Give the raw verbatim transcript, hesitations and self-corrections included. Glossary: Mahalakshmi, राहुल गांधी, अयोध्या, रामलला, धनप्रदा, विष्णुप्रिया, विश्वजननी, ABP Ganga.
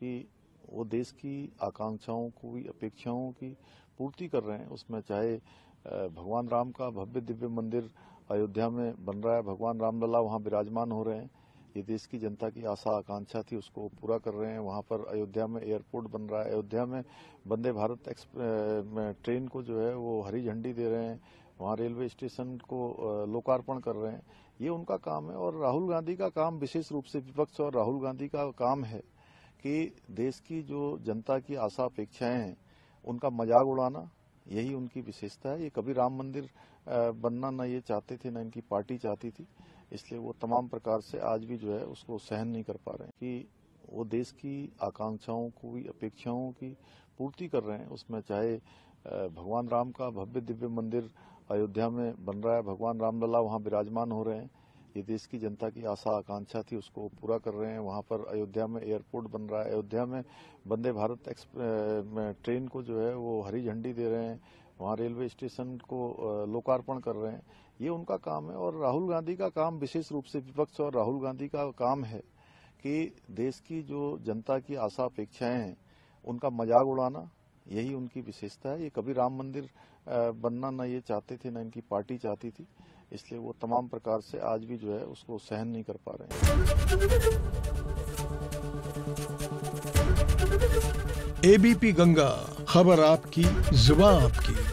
कि वो देश की आकांक्षाओं की अपेक्षाओं की पूर्ति कर रहे हैं। उसमें चाहे भगवान राम का भव्य दिव्य मंदिर अयोध्या में बन रहा है, भगवान रामलला वहां विराजमान हो रहे हैं, ये देश की जनता की आशा आकांक्षा थी उसको पूरा कर रहे हैं। वहां पर अयोध्या में एयरपोर्ट बन रहा है, अयोध्या में वंदे भारत ट्रेन को जो है वो हरी झंडी दे रहे हैं, वहाँ रेलवे स्टेशन को लोकार्पण कर रहे हैं। ये उनका काम है। और राहुल गांधी का काम विशेष रूप से विपक्ष और राहुल गांधी का काम है कि देश की जो जनता की आशा अपेक्षाएं हैं उनका मजाक उड़ाना, यही उनकी विशेषता है। ये कभी राम मंदिर बनना ना ये चाहते थे ना इनकी पार्टी चाहती थी, इसलिए वो तमाम प्रकार से आज भी जो है उसको सहन नहीं कर पा रहे हैं कि वो देश की आकांक्षाओं की अपेक्षाओं की पूर्ति कर रहे हैं। उसमें चाहे भगवान राम का भव्य दिव्य मंदिर अयोध्या में बन रहा है, भगवान रामलला वहाँ विराजमान हो रहे हैं, ये देश की जनता की आशा आकांक्षा थी उसको पूरा कर रहे हैं। वहाँ पर अयोध्या में एयरपोर्ट बन रहा है, अयोध्या में वंदे भारत ट्रेन को जो है वो हरी झंडी दे रहे हैं, वहाँ रेलवे स्टेशन को लोकार्पण कर रहे हैं। ये उनका काम है। और राहुल गांधी का काम विशेष रूप से विपक्ष और राहुल गांधी का काम है कि देश की जो जनता की आशा अपेक्षाएं हैं उनका मजाक उड़ाना, यही उनकी विशेषता है। ये कभी राम मंदिर बनना ना ये चाहते थे ना इनकी पार्टी चाहती थी, इसलिए वो तमाम प्रकार से आज भी जो है उसको सहन नहीं कर पा रहे हैं। एबीपी गंगा, खबर आपकी, जुबान आपकी।